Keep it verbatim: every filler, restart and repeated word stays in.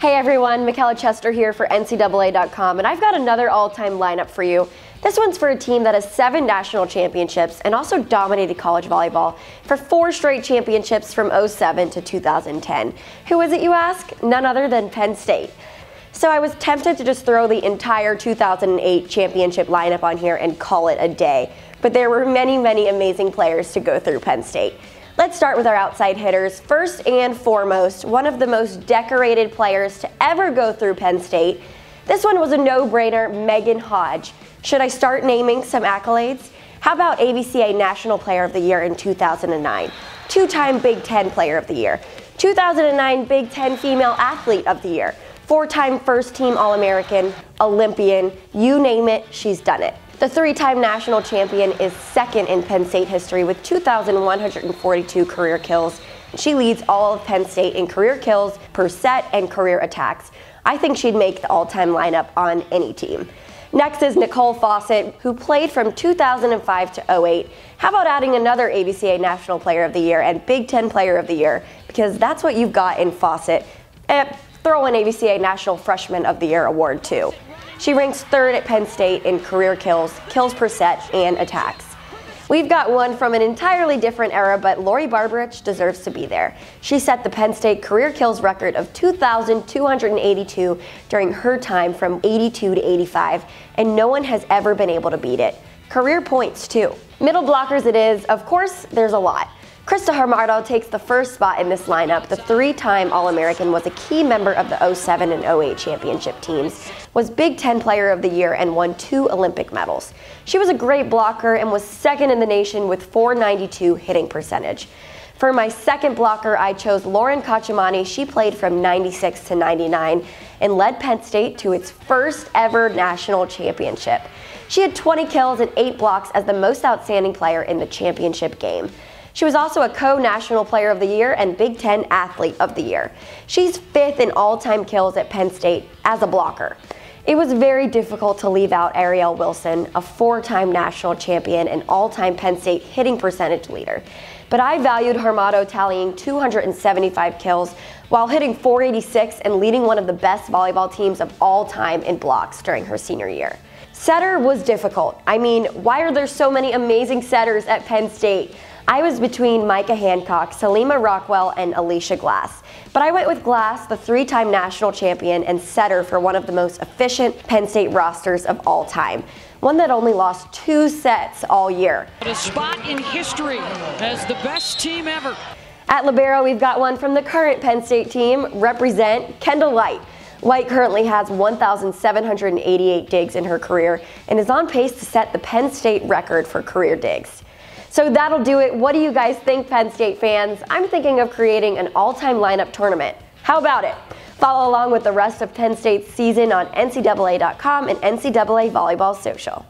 Hey everyone, Michella Chester here for N C A A dot com, and I've got another all-time lineup for you. This one's for a team that has seven national championships and also dominated college volleyball for four straight championships from oh seven to two thousand ten. Who is it, you ask? None other than Penn State. So I was tempted to just throw the entire two thousand eight championship lineup on here and call it a day, but there were many, many amazing players to go through Penn State. Let's start with our outside hitters. First and foremost, one of the most decorated players to ever go through Penn State. This one was a no-brainer, Megan Hodge. Should I start naming some accolades? How about A V C A National Player of the Year in two thousand nine? Two-time Big Ten Player of the Year. two thousand nine Big Ten Female Athlete of the Year. Four-time first-team All-American, Olympian, you name it, she's done it. The three-time national champion is second in Penn State history with two thousand one hundred forty-two career kills. She leads all of Penn State in career kills per set and career attacks. I think she'd make the all-time lineup on any team. Next is Nicole Fawcett, who played from two thousand five to oh eight. How about adding another A B C A National Player of the Year and Big Ten Player of the Year? Because that's what you've got in Fawcett. And throw in A B C A National Freshman of the Year award too. She ranks third at Penn State in career kills, kills per set, and attacks. We've got one from an entirely different era, but Lori Barberich deserves to be there. She set the Penn State career kills record of two thousand two hundred eighty-two during her time from eighty-two to eighty-five, and no one has ever been able to beat it. Career points too. Middle blockers it is. Of course, there's a lot. Christa Harmotto takes the first spot in this lineup. The three-time All-American was a key member of the oh seven and oh eight championship teams, was Big Ten Player of the Year, and won two Olympic medals. She was a great blocker and was second in the nation with four ninety-two hitting percentage. For my second blocker, I chose Lauren Cacciamani. She played from ninety-six to ninety-nine and led Penn State to its first ever national championship. She had twenty kills and eight blocks as the most outstanding player in the championship game. She was also a co-national player of the year and Big Ten athlete of the year. She's fifth in all-time kills at Penn State as a blocker. It was very difficult to leave out Arielle Wilson, a four-time national champion and all-time Penn State hitting percentage leader. But I valued Harmotto tallying two hundred seventy-five kills while hitting four eighty-six and leading one of the best volleyball teams of all time in blocks during her senior year. Setter was difficult. I mean, why are there so many amazing setters at Penn State? I was between Micah Hancock, Salima Rockwell, and Alicia Glass. But I went with Glass, the three-time national champion and setter for one of the most efficient Penn State rosters of all time. One that only lost two sets all year. A spot in history as the best team ever. At libero, we've got one from the current Penn State team, represent Kendall Light. Light currently has one thousand seven hundred eighty-eight digs in her career and is on pace to set the Penn State record for career digs. So that'll do it. What do you guys think, Penn State fans? I'm thinking of creating an all-time lineup tournament. How about it? Follow along with the rest of Penn State's season on N C A A dot com and N C A A Volleyball Social.